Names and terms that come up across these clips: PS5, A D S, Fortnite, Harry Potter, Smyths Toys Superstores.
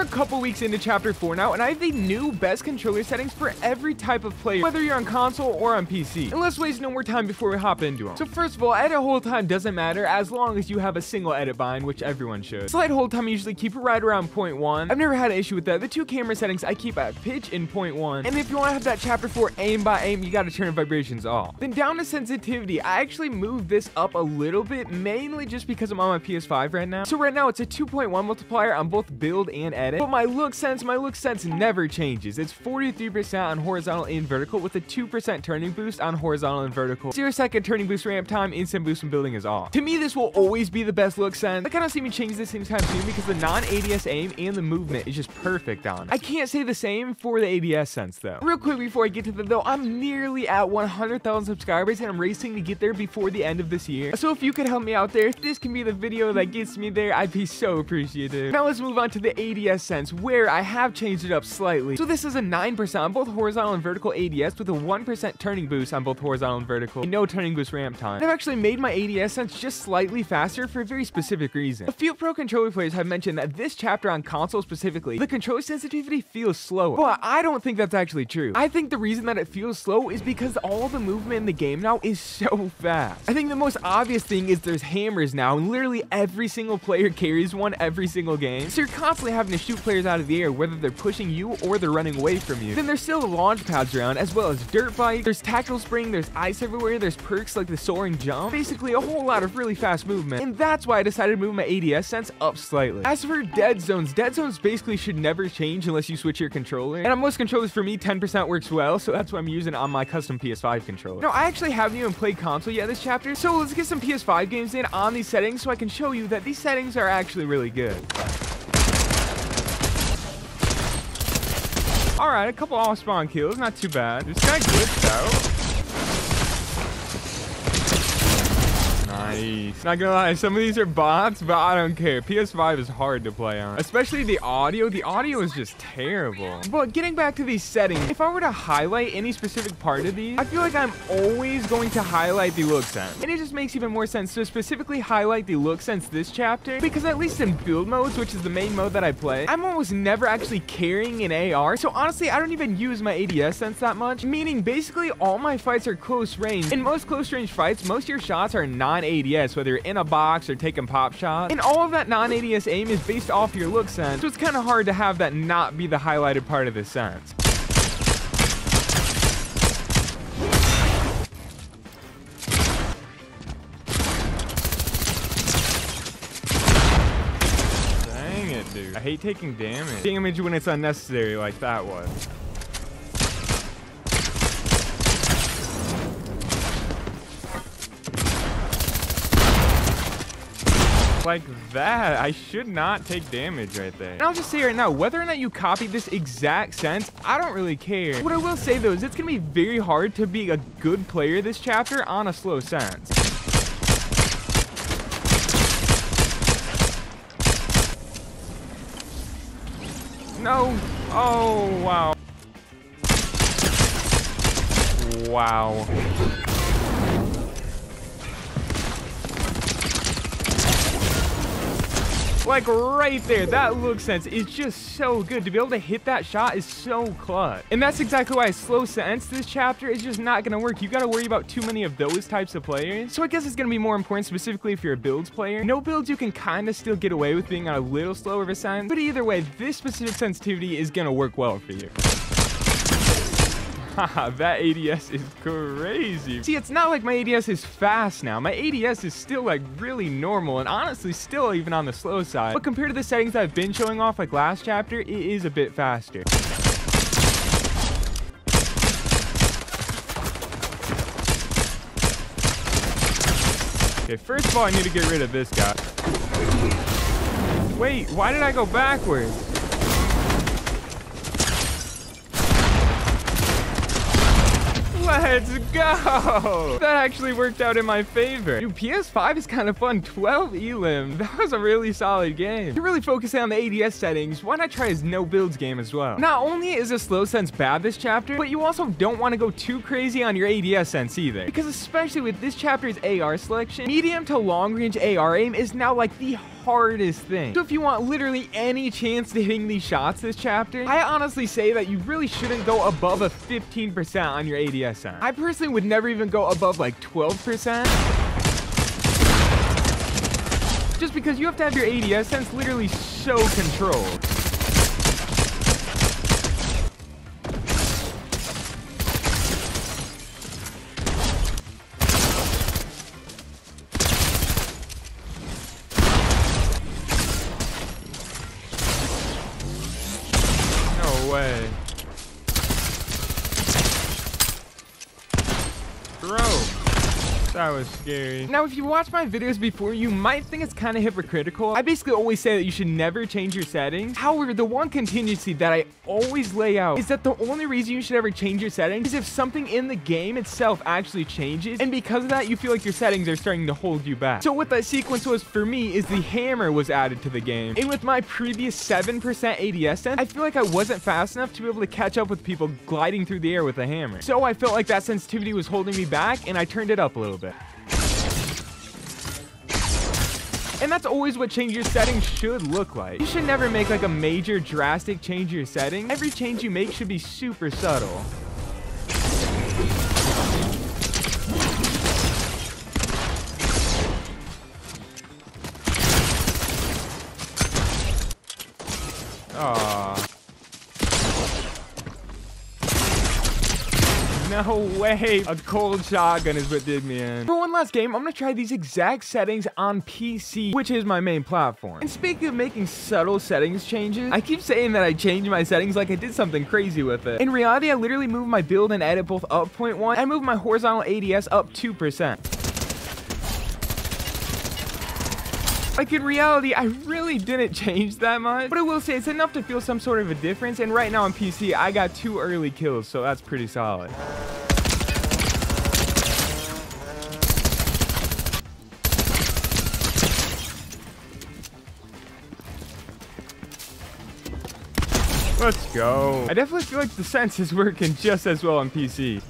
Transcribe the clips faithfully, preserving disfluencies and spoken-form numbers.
We're a couple weeks into Chapter four now, and I have the new best controller settings for every type of player, whether you're on console or on P C. And let's waste no more time before we hop into them. So first of all, edit hold time doesn't matter as long as you have a single edit bind, which everyone should. Slide hold time, I usually keep it right around zero point one. I've never had an issue with that. The two camera settings I keep at pitch and zero point one. And if you want to have that Chapter four aim by aim, you got to turn vibrations off. Then down to sensitivity, I actually moved this up a little bit, mainly just because I'm on my P S five right now. So right now it's a two point one multiplier on both build and edit, but my look sense, my look sense never changes. It's forty-three percent on horizontal and vertical with a two percent turning boost on horizontal and vertical. Zero second turning boost ramp time, instant boost when building is off. To me, this will always be the best look sense. I kind of see me change this anytime soon because the non-A D S aim and the movement is just perfect on it. I can't say the same for the A D S sense though. Real quick before I get to that though, I'm nearly at one hundred thousand subscribers and I'm racing to get there before the end of this year. So if you could help me out there, if this can be the video that gets me there, I'd be so appreciative. Now let's move on to the A D S sense, where I have changed it up slightly. So this is a nine percent on both horizontal and vertical A D S with a one percent turning boost on both horizontal and vertical and no turning boost ramp time. And I've actually made my A D S sense just slightly faster for a very specific reason. A few pro controller players have mentioned that this chapter on console specifically, the controller sensitivity feels slower, but I don't think that's actually true. I think the reason that it feels slow is because all the movement in the game now is so fast. I think the most obvious thing is there's hammers now, and literally every single player carries one every single game. So you're constantly having to shoot players out of the air, whether they're pushing you or they're running away from you. Then there's still launch pads around, as well as dirt bikes. There's tackle spring, there's ice everywhere, there's perks like the soaring jump. Basically a whole lot of really fast movement, and that's why I decided to move my A D S sense up slightly. As for dead zones, dead zones basically should never change unless you switch your controller. And on most controllers for me, ten percent works well, so that's what I'm using on my custom P S five controller. Now, I actually haven't even played console yet this chapter, so let's get some P S five games in on these settings so I can show you that these settings are actually really good. All right, a couple off spawn kills, not too bad. This guy glitched out. Nice. Not gonna lie, some of these are bots, but I don't care. P S five is hard to play on, especially the audio. The audio is just terrible. But getting back to these settings, if I were to highlight any specific part of these, I feel like I'm always going to highlight the look sense. And it just makes even more sense to specifically highlight the look sense this chapter, because at least in build modes, which is the main mode that I play, I'm almost never actually carrying an A R. So honestly, I don't even use my A D S sense that much, meaning basically all my fights are close range. In most close range fights, most of your shots are non-A D S, whether you're in a box or taking pop shots. And all of that non-A D S aim is based off your look sense, so it's kind of hard to have that not be the highlighted part of the sense. Dude, I hate taking damage. Damage when it's unnecessary like that was. Like that, I should not take damage right there. And I'll just say right now, whether or not you copy this exact sense, I don't really care. What I will say though is it's gonna be very hard to be a good player this chapter on a slow sense. No. Oh, wow. Wow. Like right there, that look sense is just so good. To be able to hit that shot is so clutch. And that's exactly why a slow sense this chapter is just not gonna work. You gotta worry about too many of those types of players. So I guess it's gonna be more important specifically if you're a builds player. No builds, you can kind of still get away with being on a little slower of a sense, but either way, this specific sensitivity is gonna work well for you. Haha, that A D S is crazy. See, it's not like my A D S is fast now. My A D S is still like really normal and honestly still even on the slow side. But compared to the settings I've been showing off like last chapter, it is a bit faster. Okay, first of all, I need to get rid of this guy. Wait, why did I go backwards? Let's go! That actually worked out in my favor. Dude, P S five is kind of fun. twelve elim. That was a really solid game. To really focus in on the A D S settings, why not try his no builds game as well? Not only is a slow sense bad this chapter, but you also don't want to go too crazy on your A D S sense either. Because especially with this chapter's A R selection, medium to long range A R aim is now like the hardest hardest thing. So if you want literally any chance to hitting these shots this chapter, I honestly say that you really shouldn't go above a fifteen percent on your A D S on. I personally would never even go above like twelve percent. Just because you have to have your A D S sense literally so controlled. No way. Bro. That was scary. Now, if you watch my videos before, you might think it's kind of hypocritical. I basically always say that you should never change your settings. However, the one contingency that I always lay out is that the only reason you should ever change your settings is if something in the game itself actually changes, and because of that, you feel like your settings are starting to hold you back. So what that sequence was for me is the hammer was added to the game, and with my previous seven percent A D S sense, I feel like I wasn't fast enough to be able to catch up with people gliding through the air with a hammer. So I felt like that sensitivity was holding me back, and I turned it up a little bit. Bit. And that's always what change your settings should look like. You should never make like a major drastic change your setting. Every change you make should be super subtle. Aww. No way, a cold shotgun is what did me in. For one last game, I'm gonna try these exact settings on P C, which is my main platform. And speaking of making subtle settings changes, I keep saying that I changed my settings like I did something crazy with it. In reality, I literally moved my build and edit both up zero point one, and I moved my horizontal A D S up two percent. Like, in reality, I really didn't change that much, but I will say it's enough to feel some sort of a difference, and right now on P C, I got two early kills, so that's pretty solid. Let's go. I definitely feel like the sense is working just as well on P C.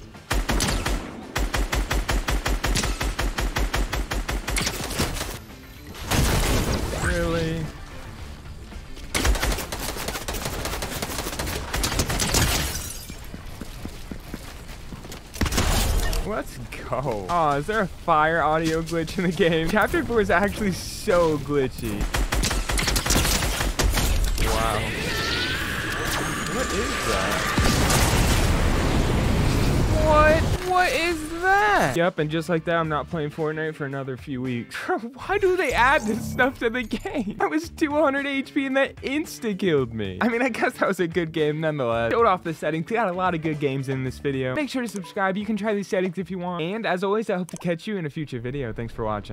Let's go. Oh, is there a fire audio glitch in the game? Chapter four is actually so glitchy. Wow. What is that? What? What is that? Yep, and just like that, I'm not playing Fortnite for another few weeks. Why do they add this stuff to the game? I was two hundred H P and that insta-killed me. I mean, I guess that was a good game nonetheless. Showed off the settings. We got a lot of good games in this video. Make sure to subscribe. You can try these settings if you want. And as always, I hope to catch you in a future video. Thanks for watching.